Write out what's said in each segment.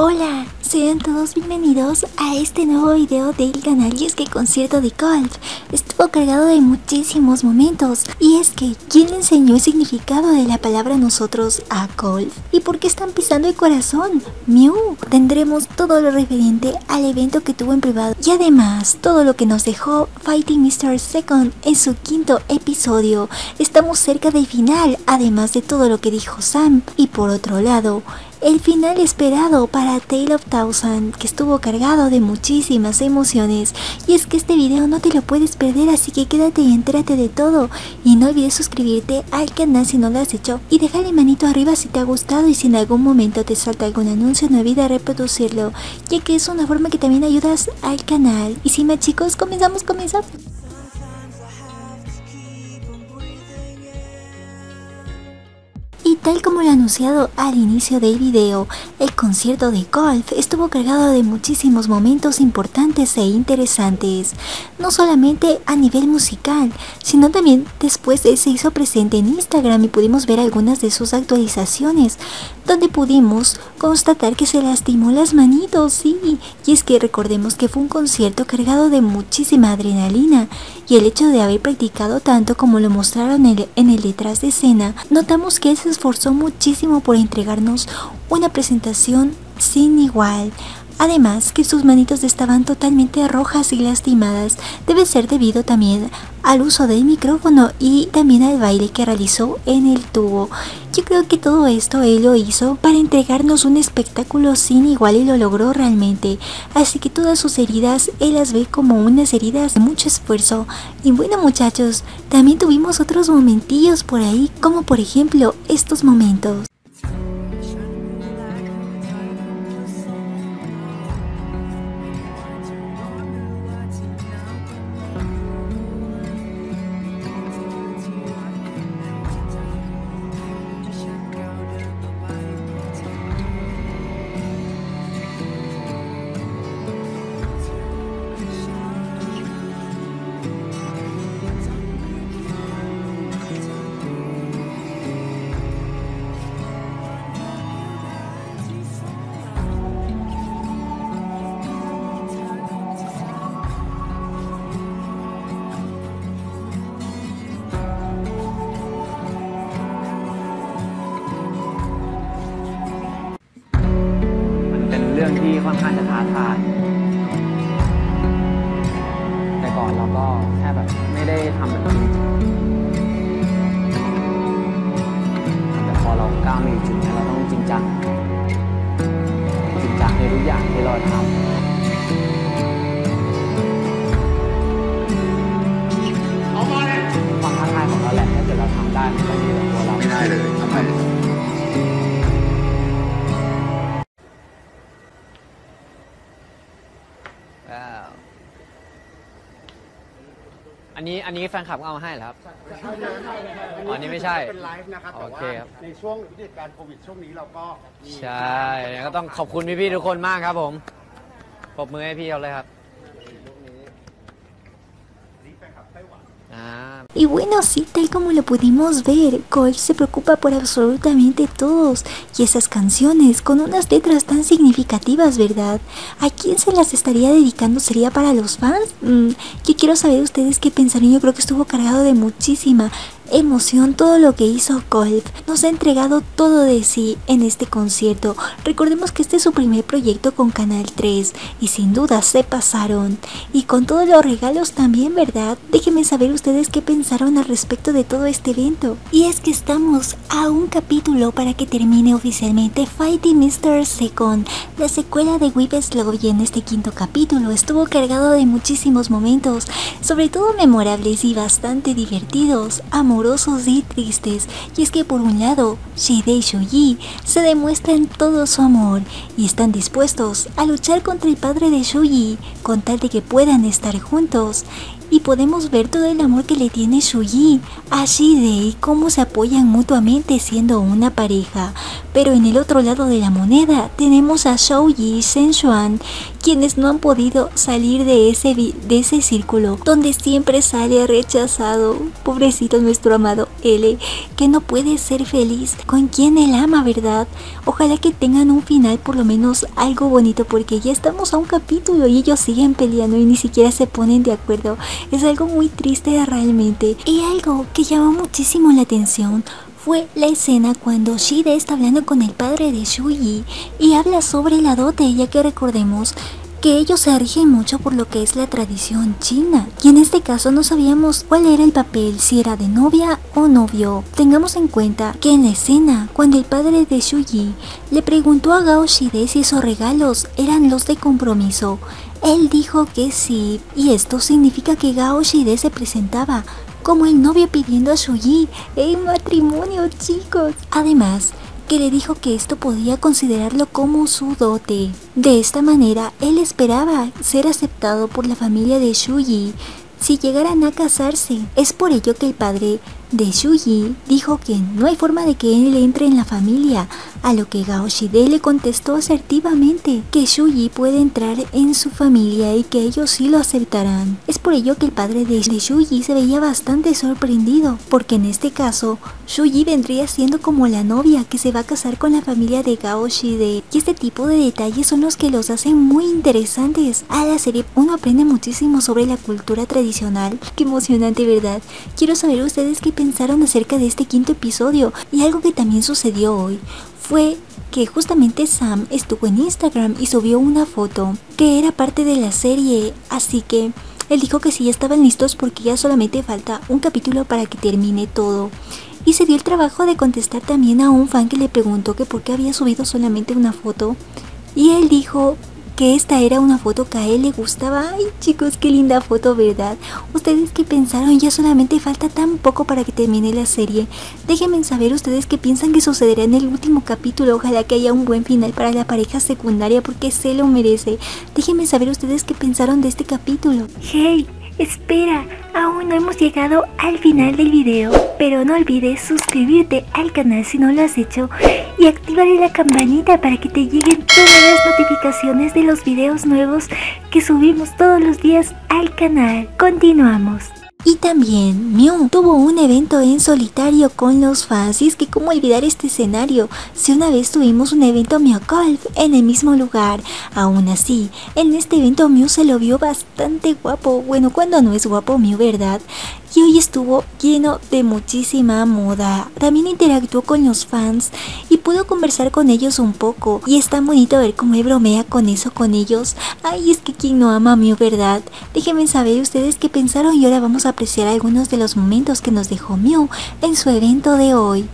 Hola, sean todos bienvenidos a este nuevo video del canal. Y es que el concierto de GULF estuvo cargado de muchísimos momentos. Y es que, ¿quién le enseñó el significado de la palabra nosotros a GULF? ¿Y por qué están pisando el corazón? MEW. Tendremos todo lo referente al evento que tuvo en privado. Y además, todo lo que nos dejó Fighting Mr. Second en su quinto episodio. Estamos cerca del final, además de todo lo que dijo Sam. Y por otro lado, el final esperado para A Tale of Thousand, que estuvo cargado de muchísimas emociones. Y es que este video no te lo puedes perder, así que quédate y entérate de todo. Y no olvides suscribirte al canal si no lo has hecho, y dejarle manito arriba si te ha gustado, y si en algún momento te salta algún anuncio no olvides reproducirlo, ya que es una forma que también ayudas al canal. Y sin más chicos, comenzamos. Tal como lo anunciado al inicio del video, el concierto de GULF estuvo cargado de muchísimos momentos importantes e interesantes, no solamente a nivel musical, sino también después se hizo presente en Instagram y pudimos ver algunas de sus actualizaciones, donde pudimos constatar que se lastimó las manitos, sí, y es que recordemos que fue un concierto cargado de muchísima adrenalina, y el hecho de haber practicado tanto como lo mostraron en el detrás de escena, notamos que él se esforzó muchísimo por entregarnos una presentación sin igual. Además que sus manitos estaban totalmente rojas y lastimadas, debe ser debido también al uso del micrófono y también al baile que realizó en el tubo. Yo creo que todo esto él lo hizo para entregarnos un espectáculo sin igual y lo logró realmente. Así que todas sus heridas él las ve como unas heridas de mucho esfuerzo. Y bueno muchachos, también tuvimos otros momentillos por ahí, como por ejemplo estos momentos.อันนี้แฟนคลับเอามาให้เหรอครับอ๋อนี่ไม่ใช่เป็นไลฟ์นะครับแต่ว่าในช่วงวิกฤตการโควิดช่วงนี้เราก็ใช่ก็ต้องขอบคุณพี่ๆทุกคนมากครับผมปรบมือให้พี่เอาเลยครับ Y bueno, sí, tal como lo pudimos ver, GULF se preocupa por absolutamente todos, y esas canciones con unas letras tan significativas, ¿verdad? ¿A quién se las estaría dedicando? ¿Sería para los fans? Yo quiero saber ustedes qué pensaron. Yo creo que estuvo cargado de muchísima emoción todo lo que hizo GULF. Nos ha entregado todo de sí en este concierto. Recordemos que este es su primer proyecto con Canal 3 y sin duda se pasaron, y con todos los regalos también, ¿verdad? Déjenme saber ustedes qué pensaron al respecto de todo este evento. Y es que estamos a un capítulo para que termine oficialmente Fighting Mr. Second, la secuela de Weve Slow, y en este quinto capítulo estuvo cargado de muchísimos momentos, sobre todo memorables y bastante divertidos, amorosos y tristes. Y es que por un lado, Shide y Shuji se demuestran todo su amor y están dispuestos a luchar contra el padre de Shuji con tal de que puedan estar juntos. y podemos ver todo el amor que le tiene Shuji a Shidei, cómo se apoyan mutuamente siendo una pareja. Pero en el otro lado de la moneda tenemos a Shouji y Shen-Chuan, quienes no han podido salir de ese círculo donde siempre sale rechazado. Pobrecito nuestro amado L, que no puede ser feliz con quien él ama, ¿verdad? Ojalá que tengan un final por lo menos algo bonito, porque ya estamos a un capítulo y ellos siguen peleando y ni siquiera se ponen de acuerdo. Es algo muy triste realmente. Y algo que llamó muchísimo la atención fue la escena cuando Shida está hablando con el padre de Shuji y habla sobre la dote, ya que recordemos que ellos se rigen mucho por lo que es la tradición china, y en este caso no sabíamos cuál era el papel, si era de novia o novio. Tengamos en cuenta que en la escena, cuando el padre de Shuji le preguntó a Gao Shide si esos regalos eran los de compromiso, él dijo que sí, y esto significa que Gao Shide se presentaba como el novio pidiendo a Shuji en matrimonio, chicos. Además, que le dijo que esto podía considerarlo como su dote. De esta manera, él esperaba ser aceptado por la familia de Shuji si llegaran a casarse. Es por ello que el padre de Shuji dijo que no hay forma de que él entre en la familia, a lo que Gao Shide le contestó asertivamente que Shuji puede entrar en su familia y que ellos sí lo aceptarán. Es por ello que el padre de Shuji se veía bastante sorprendido, porque en este caso Shuji vendría siendo como la novia que se va a casar con la familia de Gao Shide, y este tipo de detalles son los que los hacen muy interesantes a la serie. Uno aprende muchísimo sobre la cultura tradicional. Qué emocionante, ¿verdad? Quiero saber ustedes qué pensaron acerca de este quinto episodio. Y algo que también sucedió hoy fue que justamente Sam estuvo en Instagram y subió una foto que era parte de la serie, así que él dijo que sí, ya estaban listos porque ya solamente falta un capítulo para que termine todo. Y se dio el trabajo de contestar también a un fan que le preguntó que por qué había subido solamente una foto, y él dijo que esta era una foto que a él le gustaba. Ay, chicos, qué linda foto, ¿verdad? ¿Ustedes qué pensaron? Ya solamente falta tan poco para que termine la serie. Déjenme saber ustedes qué piensan que sucederá en el último capítulo. Ojalá que haya un buen final para la pareja secundaria, porque se lo merece. Déjenme saber ustedes qué pensaron de este capítulo. ¡Hey! Espera, aún no hemos llegado al final del video, pero no olvides suscribirte al canal si no lo has hecho y activar la campanita para que te lleguen todas las notificaciones de los videos nuevos que subimos todos los días al canal. Continuamos. Y también MEW tuvo un evento en solitario con los fans, y es que cómo olvidar este escenario si una vez tuvimos un evento MEW GULF en el mismo lugar. Aún así, en este evento MEW se lo vio bastante guapo, bueno, cuando no es guapo MEW, ¿verdad? Y hoy estuvo lleno de muchísima moda. También interactuó con los fans y pudo conversar con ellos un poco, y es tan bonito ver cómo él bromea con eso con ellos. Ay, es que quien no ama a MEW, ¿verdad? Déjenme saber ustedes qué pensaron, y ahora vamos a apreciar algunos de los momentos que nos dejó MEW en su evento de hoy.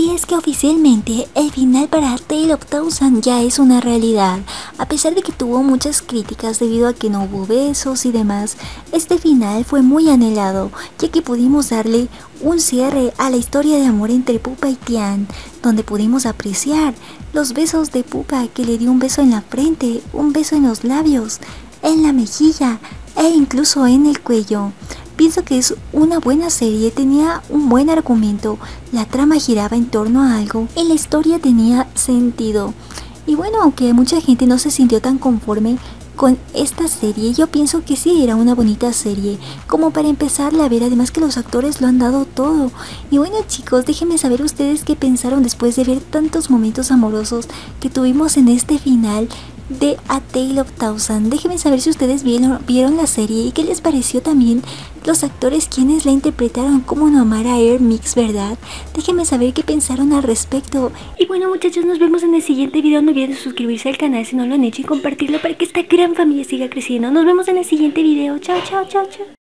Y es que oficialmente el final para A Tale of Thousand ya es una realidad. A pesar de que tuvo muchas críticas debido a que no hubo besos y demás, este final fue muy anhelado, ya que pudimos darle un cierre a la historia de amor entre Pupa y Tian, donde pudimos apreciar los besos de Pupa, que le dio un beso en la frente, un beso en los labios, en la mejilla e incluso en el cuello. Pienso que es una buena serie, tenía un buen argumento, la trama giraba en torno a algo y la historia tenía sentido. Y bueno, aunque mucha gente no se sintió tan conforme con esta serie, yo pienso que sí era una bonita serie, como para empezarla a ver, además que los actores lo han dado todo. Y bueno chicos, déjenme saber ustedes qué pensaron después de ver tantos momentos amorosos que tuvimos en este final de A Tale of Thousand. Déjenme saber si ustedes vieron la serie y qué les pareció también los actores quienes la interpretaron, como Nuamaa Earmix, ¿verdad? Déjenme saber qué pensaron al respecto. Y bueno muchachos, nos vemos en el siguiente video. No olviden suscribirse al canal si no lo han hecho y compartirlo para que esta gran familia siga creciendo. Nos vemos en el siguiente video. Chao, chao, chao, chao.